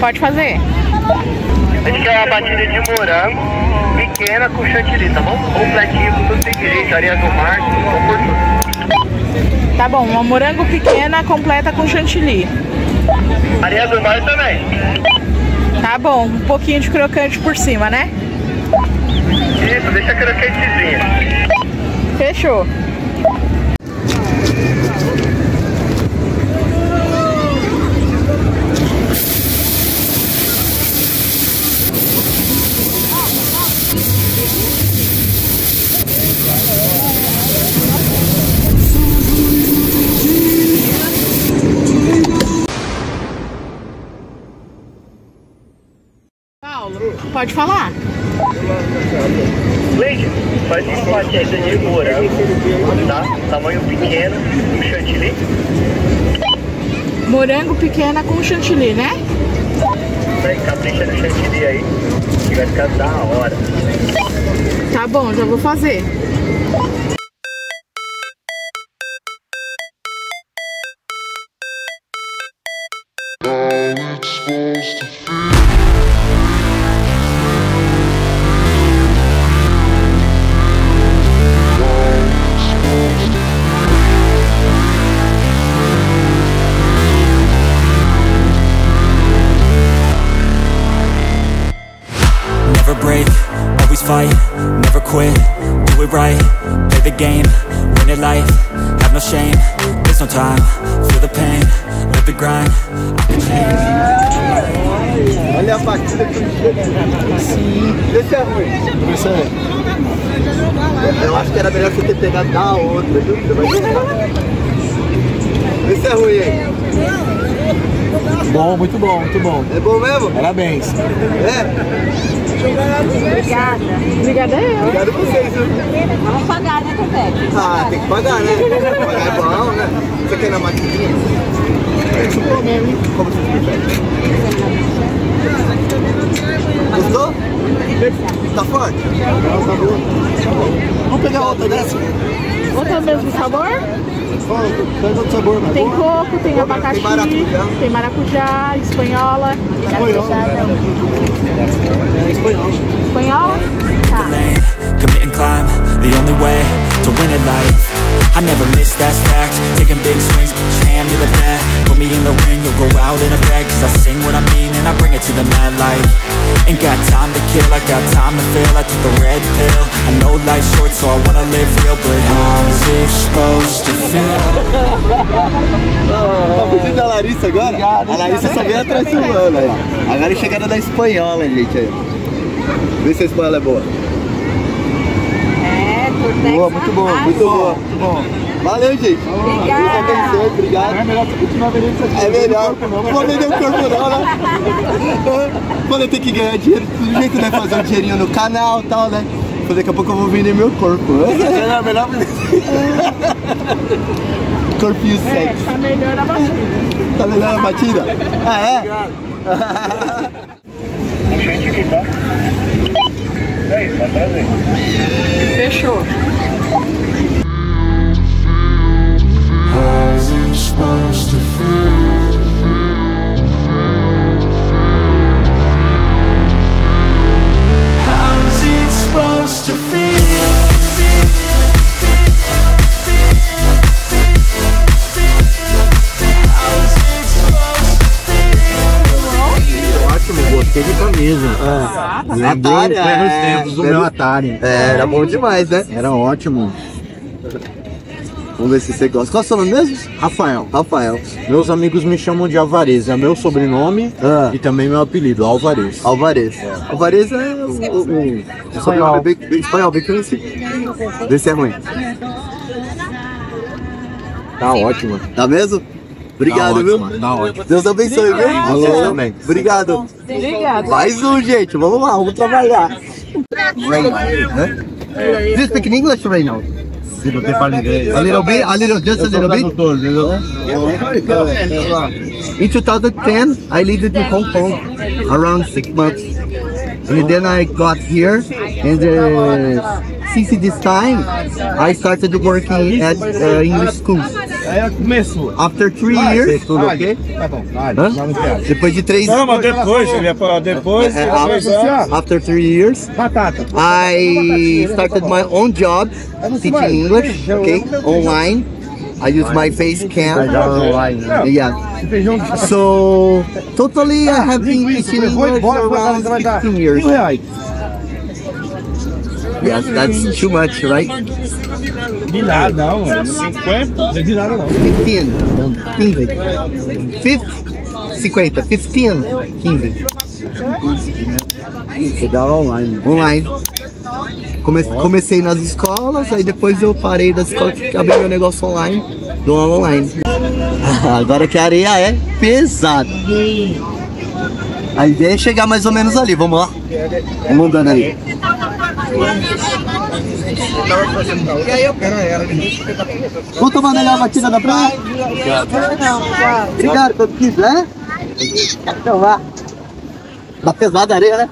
Pode fazer. A gente quer uma batida de morango, pequena com chantilly, tá bom? Um platinho com tudo seguinte, areia do mar, tudo. Tá bom, uma morango pequena completa com chantilly. Areia do mar também. Tá bom, um pouquinho de crocante por cima, né? Isso, deixa crocantezinha. Fechou. Pode falar. Leite, faz uma batida de morango, tá? Tamanho pequeno, com chantilly. Morango pequena com chantilly, né? Vai capricha no chantilly aí, que vai ficar da hora. Tá bom, já vou fazer. Fight, never quit, do it right, play the game, win it life, have no shame, there's no time, feel the pain, live the grind, I can change. Olha a batida que esse é ruim. Esse é ruim. Eu acho que era melhor você ter pegado da outra, viu? Esse é ruim, hein? Bom, muito bom, muito bom. É bom mesmo? Parabéns. É? Obrigada. Obrigada eu. Obrigado a vocês. Vamos pagar, né, Copete? Ah, tem que pagar, né? Pagar é bom, né? Você quer na maquininha? Como você prefere? Gostou? Tá forte? Vamos pegar outra dessa? Outra mesmo sabor? Sabor, tem coco, tem abacaxi, tem maracujá, espanhola. Espanhola? Tá. Commit and climb, the only way to win at life. I never miss that fact, taking big swings, jam to the bat. Put me in the ring, you'll go out in a bag, cause I sing what I mean and I bring it to the mad light. Ain't got time to kill, I got time to feel, I took the red pill. I know life's short so I wanna live real, but how's it supposed to feel? Tá fugindo da Larissa agora? A Larissa só ganha transilvana aí. Agora é chegada da espanhola, gente, aí. Vê se a espanhola é boa. Boa, muito bom, muito bom, muito bom. Valeu, gente. Obrigado. Obrigado. É melhor você continuar vendendo isso aqui. É melhor. Não vou vender o corpo não, né? Vou ter que ganhar dinheiro do jeito, né? Fazer um dinheirinho no canal e tal, né? Daqui a pouco eu vou vender meu corpo. É melhor vender. Corpinho sexy. Tá melhor a batida. Tá melhor a batida? Ah, é? Obrigado. Gente, que tá? É isso, vai trazer. Fechou. Teve camisa. É. Lembrou os velhos tempos do meu Atari. É, era bom demais, né? Era ótimo. Vamos ver se você gosta. Qual é o seu nome mesmo? Rafael. Rafael. Meus amigos me chamam de Alvarez. É meu sobrenome e também meu apelido, Alvarez. Alvarez. É. Alvarez é o sobrenome bem espanhol, bem conhecido. Vê se é ruim. Tá ótimo. Tá mesmo? Obrigado, tá ótimo, viu? Tá ótimo. Deus abençoe, viu? Valeu também. Obrigado. Obrigado. Mais um, gente. Vamos lá, vamos trabalhar. Reinaldo, né? Do you speak English, Reinaldo? Sim, porque fala inglês. A little bit, a little, just a little bit. In 2010, I lived in Hong Kong around 6 months. And then I got here, and since this time, I started working at English schools. Aí começou. After 3 years. Tudo ok? Tá bom, vale. Depois de 3 anos. Não, mas depois, ele depois. After 3 years, I started my own job teaching English, okay, online. I use my face cam. Yeah. So totally, I have been teaching English around 16 years. Yes, that's too much, right? 15. Legal, online. Online. Comecei nas escolas, aí depois eu parei das escolas e acabei meu negócio online, dou aula online. Agora que a areia é pesada. A ideia é chegar mais ou menos ali, vamos lá. Vamos andando ali. Vamos tomar a melhor batida da praia? Obrigado. Obrigado, todo mundo, né? Então vá. Tá pesada a areia, né?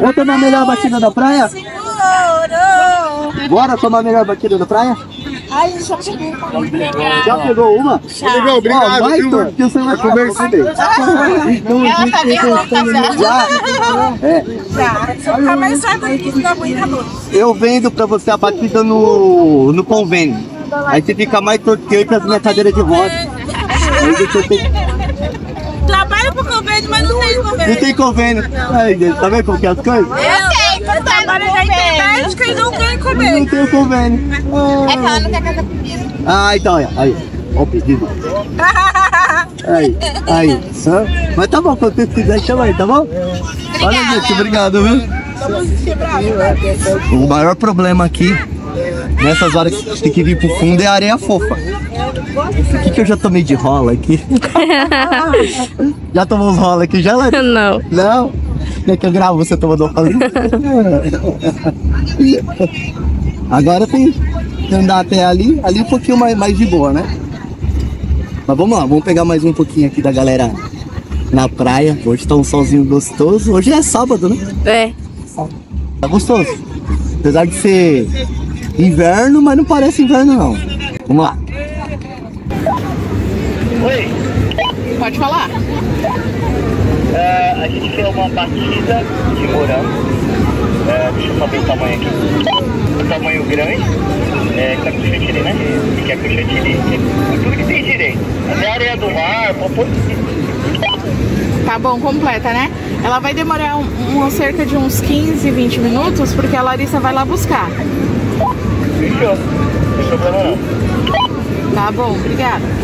Vamos tomar a melhor batida da praia? Bora tomar a melhor batida da praia? Ai, já peguei. Já pegou uma? Já. Legal, obrigado. Vai, Thor, que você vai conversar. Ela tá bem louca já. Se eu ficar mais rápido aqui, fica muito louco. Eu vendo pra você a batida no convênio. Aí você fica mais torto que eu e pras minhas cadeiras de roda. Trabalho pro convênio, mas não tem convênio. Não tem convênio. Ai, gente, tá vendo como que é as coisas? Eu sei, eu trabalho na internet que não tem convênio. Não tem convênio. É que ela não quer casar com piso. Ah, então, olha. Aí, olha o pedido. Aí. Mas tá bom, quando você quiser, chama aí, tá bom? Obrigada. Olha, gente, obrigado, viu? O maior problema aqui, nessas horas que tem que vir pro fundo, é a areia fofa. Por que eu já tomei de rola aqui? Já tomou uns rola aqui já, Larissa? Não. Não? É que eu gravo você tomando rola. Agora tem que andar até ali. Ali um pouquinho mais de boa, né? Mas vamos lá, vamos pegar mais um pouquinho aqui da galera na praia. Hoje tá um solzinho gostoso. Hoje é sábado, né? É. Tá gostoso. Apesar de ser inverno, mas não parece inverno, não. Vamos lá. Oi. Pode falar. A gente quer uma batida de morango. Deixa eu saber o tamanho aqui. O tamanho grande. Com a coxetiri, né? Que é a coxetiri. Tudo que tem direito. Até a areia do mar, papo. Tá bom, completa, né? Ela vai demorar cerca de uns 15, 20 minutos, porque a Larissa vai lá buscar. Fechou. Fechou pra morar. Tá bom, obrigada.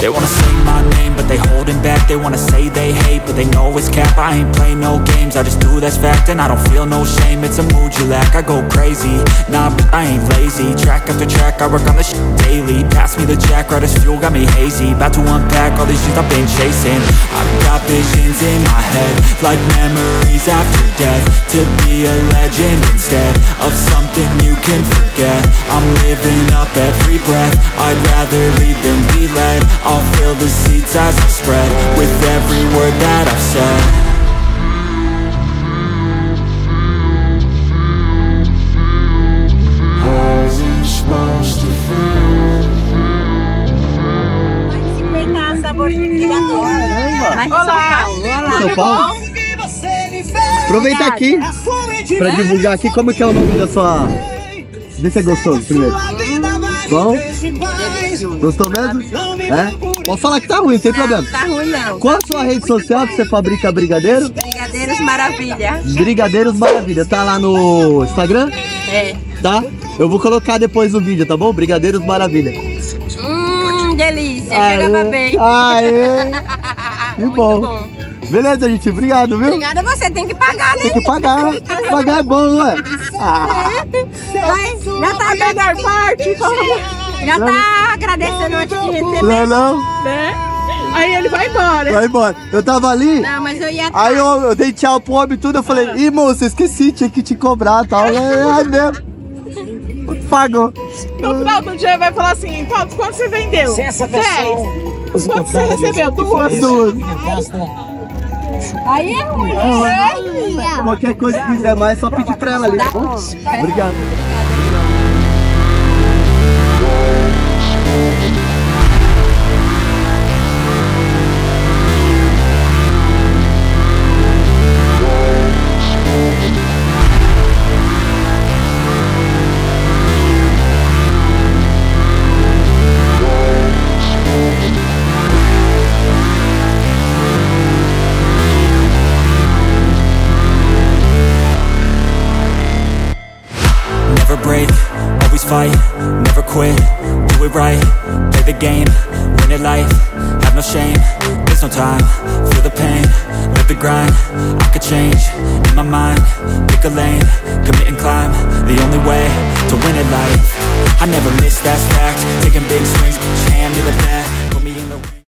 They wanna say my name, but they holding back. They wanna say they hate, but they know it's cap. I ain't play no games, I just do that's fact. And I don't feel no shame, it's a mood you lack. I go crazy, nah, but I ain't lazy. Track after track, I work on this shit daily. Pass me the jack, right as fuel, got me hazy. About to unpack all these shit I've been chasing. I've got visions in my head, like memories after death. To be a legend instead of something you can forget. I'm living up every breath, I'd rather lead than be led. I'll fill the seats as I spread with every word that I've said. How's it supposed to feel? Olá! São Paulo? Aproveita aqui pra divulgar aqui como que é o nome da sua... Vê se é gostoso primeiro. Bom? Gostou mesmo? É? Vou falar que tá ruim, sem problema. Tá ruim não. Qual a sua rede social que você fabrica brigadeiro? Brigadeiros Maravilha. Brigadeiros Maravilha. Tá lá no Instagram? É. Tá? Eu vou colocar depois o vídeo, tá bom? Brigadeiros Maravilha. Delícia. Pegava bem. Aê. Que bom. Beleza, gente. Obrigado, viu? Obrigada, você tem que pagar, né? Tem que pagar. Pagar é bom, ué. Mas já tá a melhor parte. Já tá agradecendo antes de receber. Não, não. Né? Aí ele vai embora. Vai embora. Eu tava ali. Não, mas eu ia atrás. Aí eu dei tchau pro homem e tudo. Eu falei, ih, moça, esqueci, tinha que te cobrar e tal. É mesmo. Pagou. No final do dia vai falar assim, quanto você vendeu? Se essa pessoa... 10. Quanto você recebeu? Duas. Aí é ruim, né? Qualquer coisa que quiser mais, só pedir pra ela ali. Obrigado. Never quit, do it right, play the game, win it life, have no shame, there's no time, feel the pain, live the grind, I could change, in my mind, pick a lane, commit and climb, the only way to win it life, I never miss that fact, taking big swings, hand to the bat.